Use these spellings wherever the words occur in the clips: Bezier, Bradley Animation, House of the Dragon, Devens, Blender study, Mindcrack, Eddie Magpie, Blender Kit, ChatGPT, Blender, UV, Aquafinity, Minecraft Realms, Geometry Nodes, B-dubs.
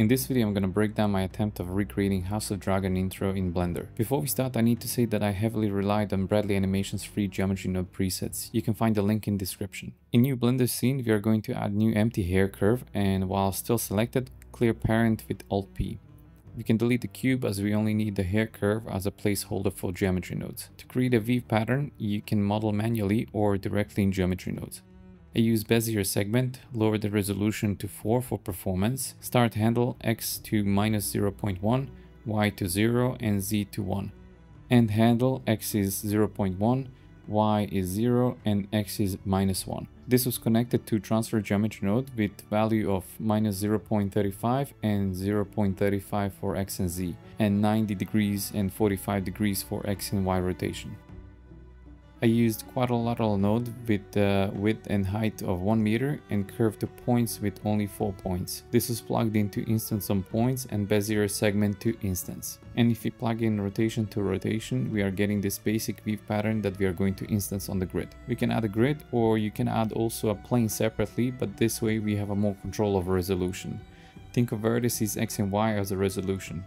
In this video I'm gonna break down my attempt of recreating House of Dragon intro in Blender. Before we start, I need to say that I heavily relied on Bradley Animation's free Geometry Node presets. You can find the link in description. In new Blender scene, we are going to add new empty hair curve, and while still selected, clear parent with Alt-P. We can delete the cube as we only need the hair curve as a placeholder for Geometry Nodes. To create a V pattern, you can model manually or directly in Geometry Nodes. I use Bezier segment, lower the resolution to 4 for performance, start handle X to -0.1, Y to 0 and Z to 1. End handle X is 0.1, Y is 0 and X is -1. This was connected to transfer geometry node with value of -0.35 and 0.35 for X and Z, and 90 degrees and 45 degrees for X and Y rotation. I used quadrilateral node with width and height of 1 meter and curved to points with only 4 points. This is plugged into instance on points and Bezier segment to instance. And if we plug in rotation to rotation, we are getting this basic weave pattern that we are going to instance on the grid. We can add a grid, or you can add also a plane separately, but this way we have a more control over resolution. Think of vertices X and Y as a resolution.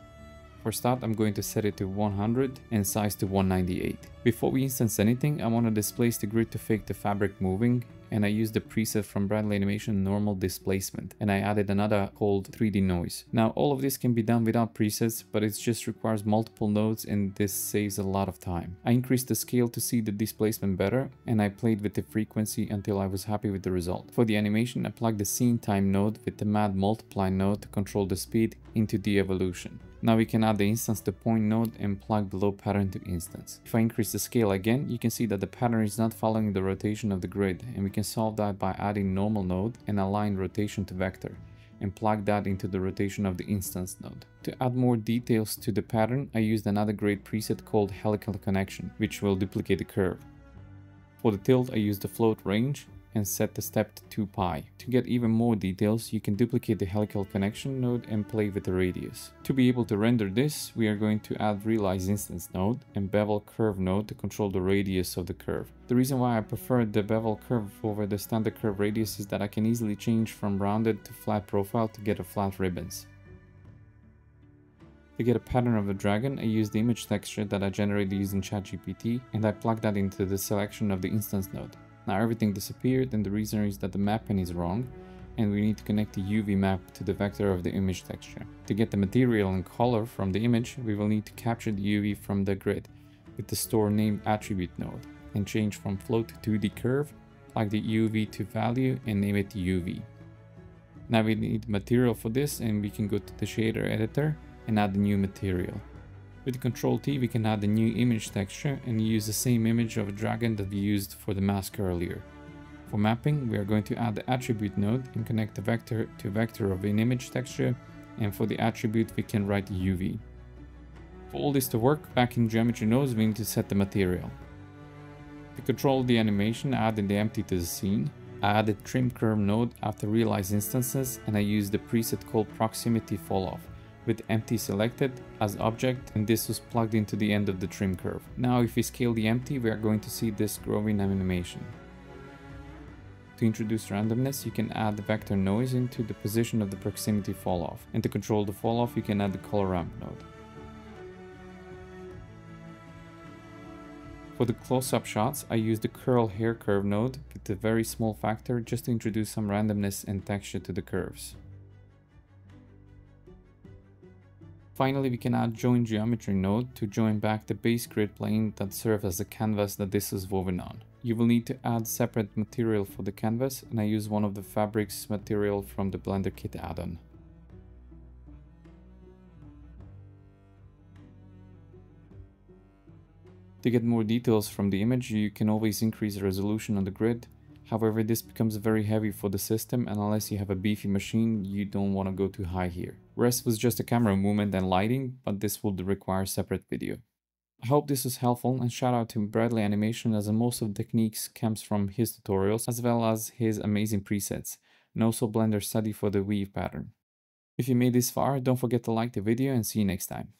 For start, I'm going to set it to 100 and size to 198. Before we instance anything, I want to displace the grid to fake the fabric moving, and I used the preset from Bradley Animation Normal Displacement, and I added another called 3D Noise. Now all of this can be done without presets, but it just requires multiple nodes and this saves a lot of time. I increased the scale to see the displacement better, and I played with the frequency until I was happy with the result. For the animation, I plugged the scene time node with the mad multiply node to control the speed into the evolution. Now we can add the instance to point node and plug the low pattern to instance. If I increase the scale again, you can see that the pattern is not following the rotation of the grid, and we can solve that by adding normal node and align rotation to vector, and plug that into the rotation of the instance node. To add more details to the pattern, I used another great preset called helical connection, which will duplicate the curve. For the tilt, I used the float range and set the step to 2π. To get even more details, you can duplicate the helical connection node and play with the radius. To be able to render this, we are going to add realize instance node and bevel curve node to control the radius of the curve. The reason why I prefer the bevel curve over the standard curve radius is that I can easily change from rounded to flat profile to get a flat ribbons. To get a pattern of a dragon, I used the image texture that I generated using ChatGPT, and I plugged that into the selection of the instance node. Now everything disappeared, and the reason is that the mapping is wrong and we need to connect the UV map to the vector of the image texture. To get the material and color from the image, we will need to capture the UV from the grid with the store name attribute node and change from float to 2D curve, plug the UV to value and name it UV. Now we need material for this, and we can go to the shader editor and add the new material. With Ctrl-T, we can add a new image texture and use the same image of a dragon that we used for the mask earlier. For mapping, we are going to add the attribute node and connect the vector to vector of an image texture, and for the attribute we can write UV. For all this to work, back in Geometry Nodes we need to set the material. To control the animation, I added the empty to the scene. I added trim curve node after realize instances, and I used the preset called proximity falloff, with empty selected as object, and this was plugged into the end of the trim curve. Now if we scale the empty, we are going to see this growing animation. To introduce randomness, you can add the vector noise into the position of the proximity falloff, and to control the falloff you can add the color ramp node. For the close-up shots, I used the curl hair curve node with a very small factor just to introduce some randomness and texture to the curves. Finally, we can add join geometry node to join back the base grid plane that serves as the canvas that this is woven on. You will need to add separate material for the canvas, and I use one of the fabrics material from the Blender Kit add-on. To get more details from the image, you can always increase the resolution on the grid. However, this becomes very heavy for the system, and unless you have a beefy machine, you don't want to go too high here. Rest was just a camera movement and lighting, but this would require separate video. I hope this was helpful, and shout out to Bradley Animation, as most of the techniques comes from his tutorials as well as his amazing presets, and also Blender Study for the weave pattern. If you made this far, don't forget to like the video and see you next time.